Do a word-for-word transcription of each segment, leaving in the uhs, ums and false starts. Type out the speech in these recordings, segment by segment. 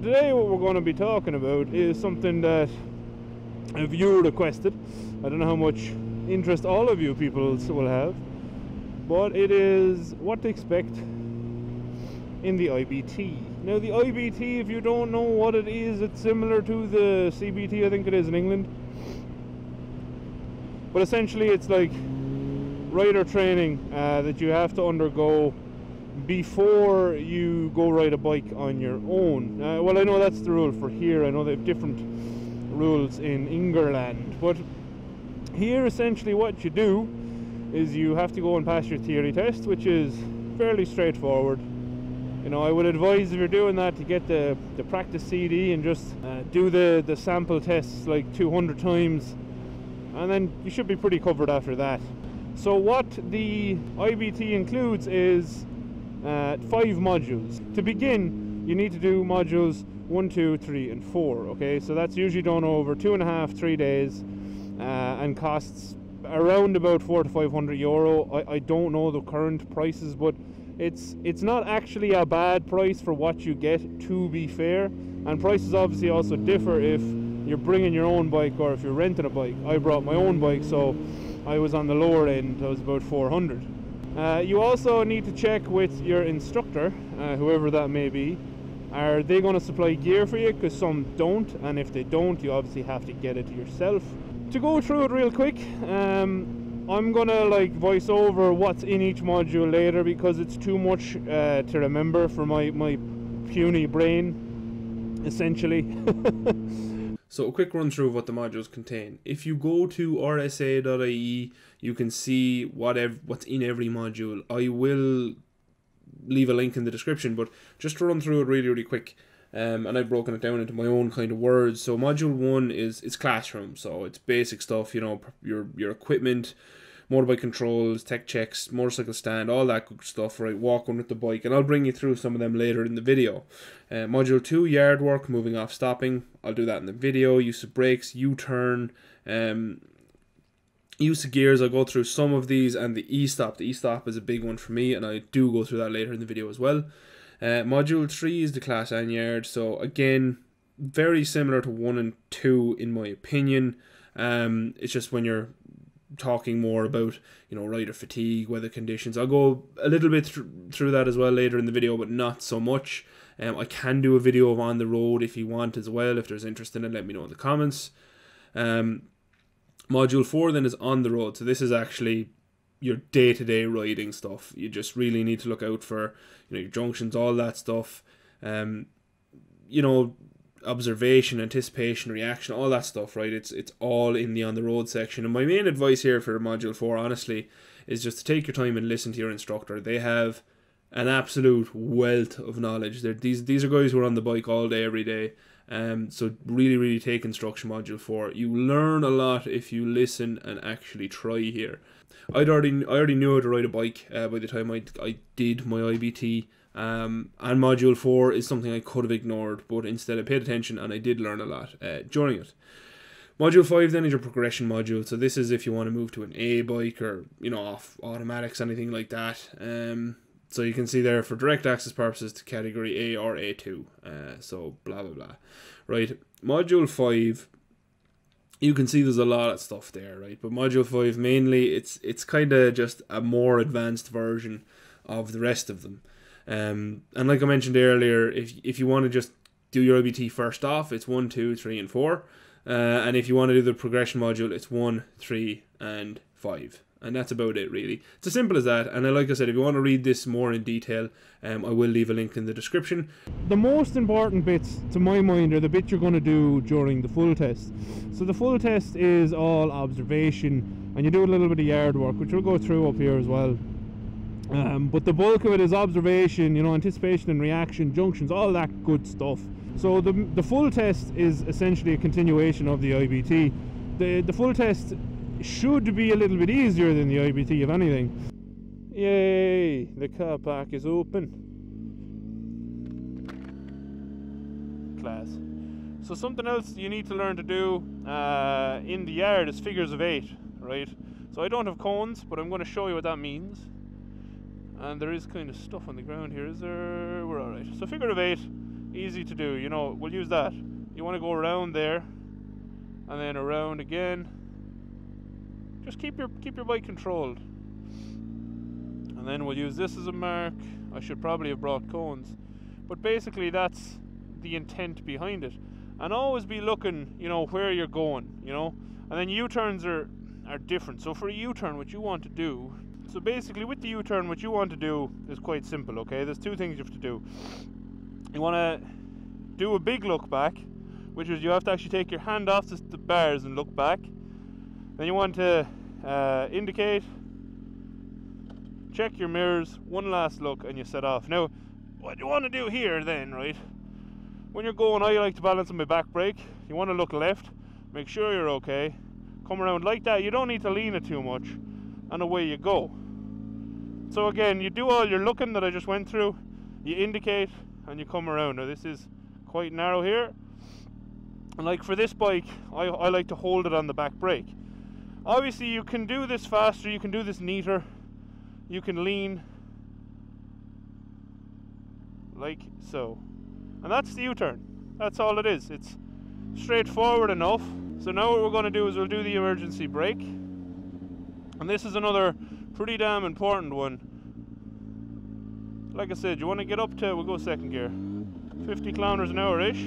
So today what we're going to be talking about is something that a viewer requested. I don't know how much interest all of you people will have, but it is what to expect in the I B T. Now the I B T, if you don't know what it is, it's similar to the C B T, I think it is in England. But essentially it's like rider training uh, that you have to undergo before you go ride a bike on your own. Uh, well, I know that's the rule for here. I know they have different rules in England, but here essentially what you do is you have to go and pass your theory test, which is fairly straightforward. You know, I would advise, if you're doing that, to get the, the practice C D and just uh, do the, the sample tests like two hundred times, and then you should be pretty covered after that. So what the I B T includes is uh, five modules. To begin, you need to do modules one, two, three, and four. Okay, so that's usually done over two and a half, three days, uh, and costs around about four to five hundred euro. I, I don't know the current prices, but it's it's not actually a bad price for what you get, to be fair. And prices obviously also differ if you're bringing your own bike or if you're renting a bike. I brought my own bike, so I was on the lower end. I was about four hundred. Uh, you also need to check with your instructor, uh, whoever that may be. Are they going to supply gear for you? Because some don't, and if they don't, you obviously have to get it yourself. To go through it real quick, um, I'm gonna like voice over what's in each module later, because it's too much uh, to remember for my my puny brain, essentially. So a quick run through of what the modules contain. If you go to R S A dot I E, you can see what ev what's in every module. I will leave a link in the description, but just to run through it really, really quick. Um, and I've broken it down into my own kind of words. So module one is it's classroom. So it's basic stuff, you know, your your equipment, motorbike controls, tech checks, motorcycle stand, all that good stuff, right? Walking with the bike, and I'll bring you through some of them later in the video. Uh, module two, yard work, moving off, stopping. I'll do that in the video. Use of brakes, U-turn, um, use of gears. I'll go through some of these, and the e-stop. The e-stop is a big one for me, and I do go through that later in the video as well. Uh, module three is the class and yard. So again, very similar to one and two in my opinion. Um, it's just when you're talking more about, you know, rider fatigue, weather conditions. I'll go a little bit th through that as well later in the video, but not so much. Um, I can do a video of on the road if you want as well. If there's interest in it, let me know in the comments. Um, module four then is on the road. So this is actually your day-to-day riding stuff. You just really need to look out for, you know, your junctions, all that stuff. Um, you know, observation, anticipation, reaction, all that stuff, right? It's it's all in the on the road section. And my main advice here for module four, honestly, is just to take your time and listen to your instructor. They have an absolute wealth of knowledge. They're, these these are guys who are on the bike all day, every day. Um, so really, really take instruction module four. You learn a lot if you listen and actually try here. I'd already, I already knew how to ride a bike uh, by the time I, I did my I B T. Um, and module four is something I could have ignored, but instead I paid attention and I did learn a lot uh, during it. Module five then is your progression module. So this is if you want to move to an A bike or, you know, off automatics, anything like that. Um, So you can see there for direct access purposes to category A or A two. Uh, so blah, blah, blah. Right, module five, you can see there's a lot of stuff there, right? But module five mainly, it's it's kind of just a more advanced version of the rest of them. Um, and like I mentioned earlier, if, if you want to just do your I B T first off, it's one, two, three, and four. Uh, and if you want to do the progression module, it's one, three, and five. And that's about it, really. It's as simple as that. And like I said, if you want to read this more in detail, um, I will leave a link in the description. The most important bits, to my mind, are the bits you're going to do during the full test. So the full test is all observation, and you do a little bit of yard work, which we'll go through up here as well. Um, but the bulk of it is observation, you know, anticipation and reaction, junctions, all that good stuff. So the, the full test is essentially a continuation of the I B T. The, the full test should be a little bit easier than the I B T, if anything. Yay, the car park is open. Class. So something else you need to learn to do uh, in the yard is figures of eight, right? So I don't have cones, but I'm going to show you what that means. And there is kind of stuff on the ground here, is there? We're alright. So figure of eight easy to do, you know, we'll use that. You want to go around there and then around again. Just keep your keep your bike controlled. And then we'll use this as a mark. I should probably have brought cones, but basically that's the intent behind it. And always be looking, you know, where you're going, you know. And then U-turns are are different. So for a U-turn, what you want to do, so basically with the U-turn, what you want to do is quite simple, okay? There's two things you have to do. You want to do a big look back, which is you have to actually take your hand off the bars and look back. Then you want to uh, indicate, check your mirrors, one last look, and you set off. Now, what you want to do here then, right, when you're going, I like to balance on my back brake. You want to look left, make sure you're okay, come around like that, you don't need to lean it too much, and away you go. So again, you do all your looking that I just went through, you indicate, and you come around. Now this is quite narrow here, and like for this bike, I, I like to hold it on the back brake. Obviously you can do this faster, you can do this neater, you can lean like so. And that's the U-turn. That's all it is. It's straightforward enough. So now what we're going to do is we'll do the emergency brake. And this is another pretty damn important one. Like I said, you want to get up to, we'll go second gear, fifty kilometers an hour-ish.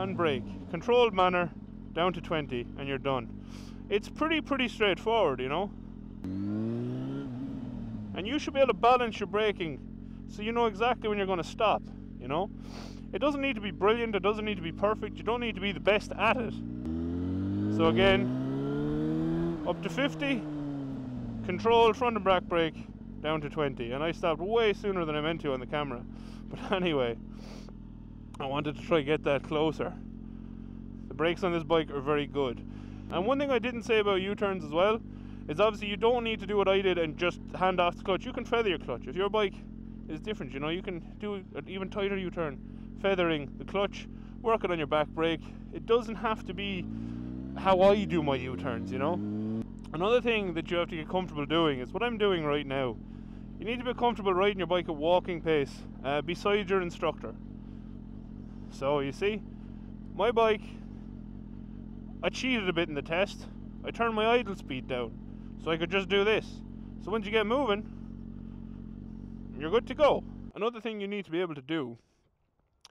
And brake. Controlled manner, down to twenty, and you're done. It's pretty, pretty straightforward, you know. And you should be able to balance your braking so you know exactly when you're going to stop, you know? It doesn't need to be brilliant, it doesn't need to be perfect, you don't need to be the best at it. So again, up to fifty, controlled front and back brake, down to twenty. And I stopped way sooner than I meant to on the camera. But anyway, I wanted to try to get that closer. The brakes on this bike are very good. And one thing I didn't say about U-turns as well, is obviously you don't need to do what I did and just hand off the clutch. You can feather your clutch. If your bike is different, you know, you can do an even tighter U-turn, feathering the clutch, work it on your back brake. It doesn't have to be how I do my U-turns, you know. Another thing that you have to get comfortable doing is what I'm doing right now. You need to be comfortable riding your bike at walking pace uh, beside your instructor. So you see, my bike, I cheated a bit in the test. I turned my idle speed down so I could just do this. So once you get moving, you're good to go. Another thing you need to be able to do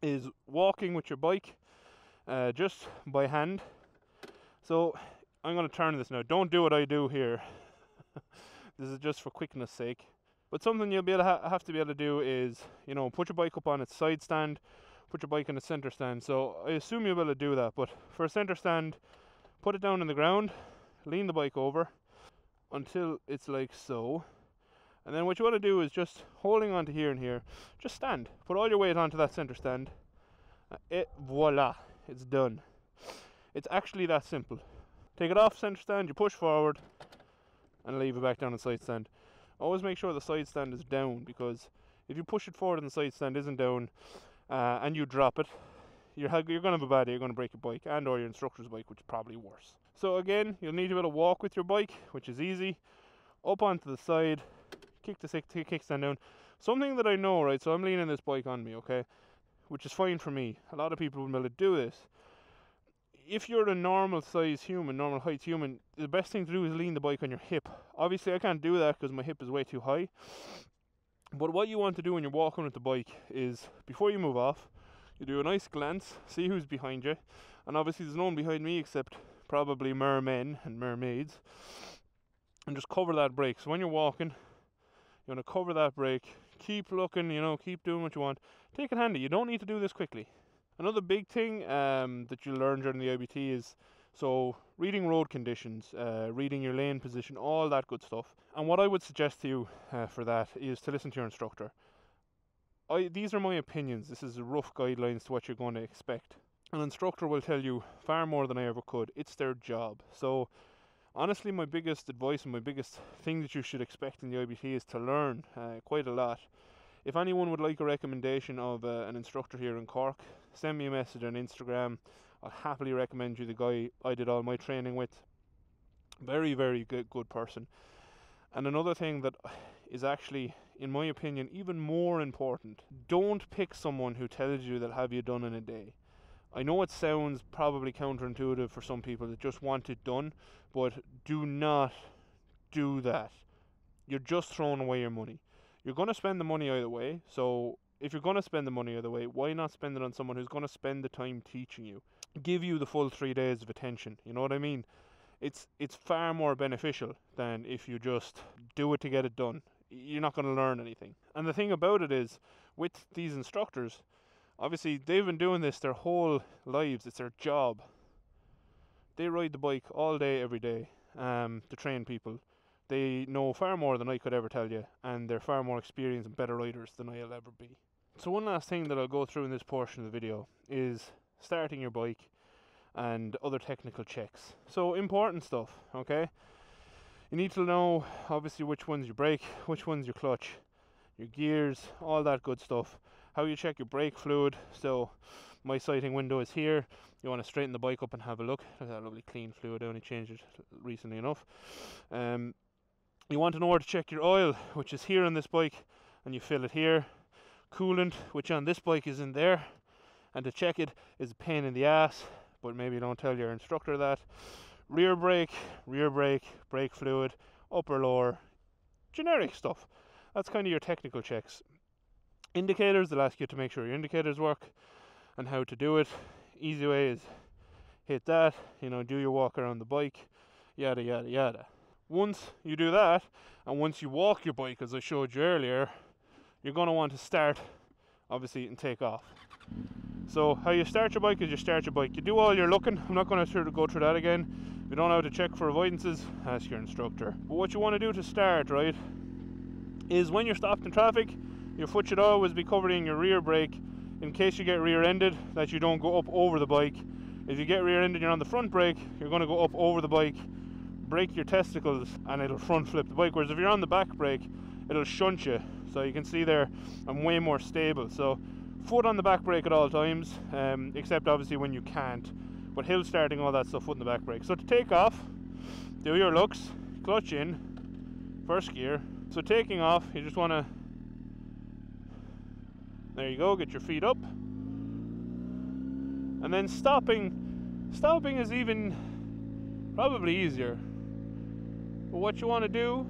is walking with your bike uh, just by hand. So I'm going to turn this now. Don't do what I do here. This is just for quickness sake. But something you'll be able to ha have to be able to do is, you know, put your bike up on its side stand, put your bike in the center stand. So I assume you'll be able to do that. But for a center stand, put it down on the ground, lean the bike over until it's like so. And then what you want to do is just holding onto here and here, just stand. Put all your weight onto that center stand. Et voila, it's done. It's actually that simple. Take it off center stand, you push forward, and leave it back down on side stand. Always make sure the side stand is down, because if you push it forward and the side stand isn't down, uh, and you drop it, you're, you're going to have a bad day. You're going to break your bike and or your instructor's bike, which is probably worse. So again, you'll need to be able to walk with your bike, which is easy. Up onto the side. Kick the kickstand down. Something that I know, right, so I'm leaning this bike on me, okay, which is fine for me. A lot of people wouldn't be able to do this. If you're a normal size human, normal height human, the best thing to do is lean the bike on your hip. Obviously I can't do that because my hip is way too high. But what you want to do when you're walking with the bike is, before you move off, you do a nice glance, see who's behind you. And obviously there's no one behind me except probably mermen and mermaids. And just cover that brake. So when you're walking, you want to cover that brake, keep looking, you know, keep doing what you want. Take it handy, you don't need to do this quickly. Another big thing um, that you learn during the I B T is, so reading road conditions, uh, reading your lane position, all that good stuff. And what I would suggest to you uh, for that is to listen to your instructor. I, these are my opinions, this is rough guidelines to what you're going to expect. An instructor will tell you far more than I ever could, it's their job. So honestly, my biggest advice and my biggest thing that you should expect in the I B T is to learn uh, quite a lot. If anyone would like a recommendation of uh, an instructor here in Cork, send me a message on Instagram. I'll happily recommend you the guy I did all my training with. Very, very good, good person. And another thing that is actually, in my opinion, even more important. Don't pick someone who tells you they'll have you done in a day. I know it sounds probably counterintuitive for some people that just want it done, but do not do that. You're just throwing away your money. You're going to spend the money either way, so if you're going to spend the money either way, why not spend it on someone who's going to spend the time teaching you? Give you the full three days of attention, you know what I mean? It's, it's far more beneficial than if you just do it to get it done. You're not going to learn anything. And the thing about it is, with these instructors, obviously, they've been doing this their whole lives. It's their job. They ride the bike all day, every day, um, to train people. They know far more than I could ever tell you, and they're far more experienced and better riders than I'll ever be. So one last thing that I'll go through in this portion of the video is starting your bike and other technical checks. So important stuff, okay? You need to know, obviously, which one's your brake, which one's your clutch, your gears, all that good stuff. How you check your brake fluid. So my sighting window is here. You want to straighten the bike up and have a look. There's that lovely clean fluid. I only changed it recently enough. Um, you want to know where to check your oil, which is here on this bike, and you fill it here. Coolant, which on this bike is in there, and to check it is a pain in the ass, but maybe don't tell your instructor that. Rear brake, rear brake, brake fluid, upper, lower, generic stuff. That's kind of your technical checks. Indicators, they'll ask you to make sure your indicators work and how to do it. Easy way is hit that, you know, do your walk around the bike, yada, yada, yada. Once you do that, and once you walk your bike, as I showed you earlier, you're going to want to start, obviously, and take off. So how you start your bike is you start your bike. You do all your looking. I'm not going to go through that again. If you don't know how to check for avoidances, ask your instructor. But what you want to do to start, right, is when you're stopped in traffic, your foot should always be covered in your rear brake in case you get rear-ended, that you don't go up over the bike. If you get rear-ended, you're on the front brake, you're going to go up over the bike, break your testicles, and it'll front flip the bike. Whereas if you're on the back brake, it'll shunt you. So you can see there, I'm way more stable. So foot on the back brake at all times, um, except obviously when you can't. But hill starting, all that stuff, foot on the back brake. So to take off, do your looks, clutch in, first gear. So taking off, you just want to, there you go, get your feet up. And then stopping, stopping is even probably easier. But what you want to do,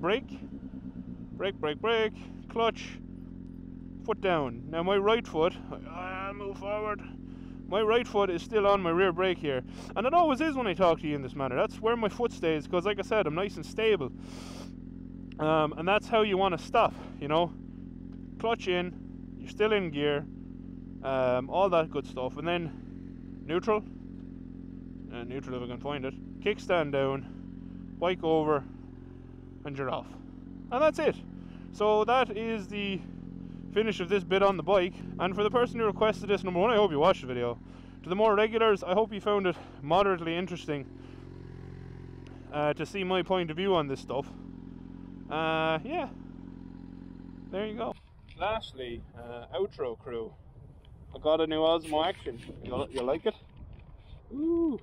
brake, brake, brake, brake, clutch, foot down. Now my right foot, I'll move forward. My right foot is still on my rear brake here, and it always is when I talk to you in this manner. That's where my foot stays, because like I said, I'm nice and stable, um, and that's how you want to stop, you know, clutch in, you're still in gear, um, all that good stuff, and then neutral, uh, neutral if I can find it, kickstand down, bike over, and you're off, and that's it. So that is the finish of this bit on the bike. And for the person who requested this, number one, I hope you watched the video. To the more regulars, I hope you found it moderately interesting uh, to see my point of view on this stuff. Uh, yeah, there you go. Lastly, uh, outro crew, I got a new Osmo Action. You, you like it? Ooh.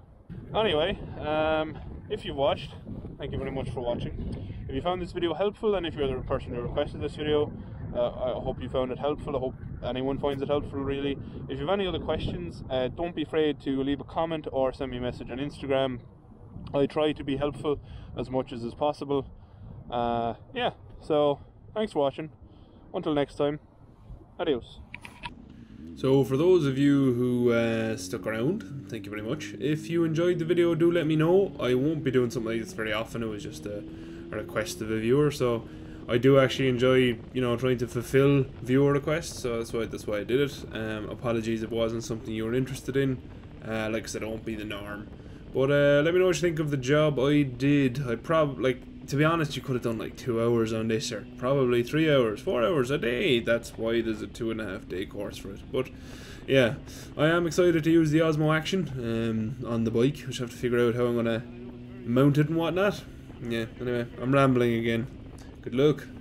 Anyway, um, if you watched, thank you very much for watching. If you found this video helpful, and if you're the person who requested this video, Uh, I hope you found it helpful. I hope anyone finds it helpful, really. If you have any other questions, uh, don't be afraid to leave a comment or send me a message on Instagram. I try to be helpful as much as is possible. Uh, yeah, so thanks for watching. Until next time, adios. So for those of you who uh, stuck around, thank you very much. If you enjoyed the video, do let me know. I won't be doing something like this very often. It was just a, a request of a viewer, so I do actually enjoy, you know, trying to fulfill viewer requests, so that's why that's why I did it. Um, apologies, it wasn't something you were interested in. Uh, like I said, it won't be the norm. But uh, let me know what you think of the job I did. I probably, like, to be honest, you could have done like two hours on this, or probably three hours, four hours a day. That's why there's a two and a half day course for it. But yeah, I am excited to use the Osmo Action um, on the bike. I just have to figure out how I'm gonna mount it and whatnot. Yeah. Anyway, I'm rambling again. Good luck.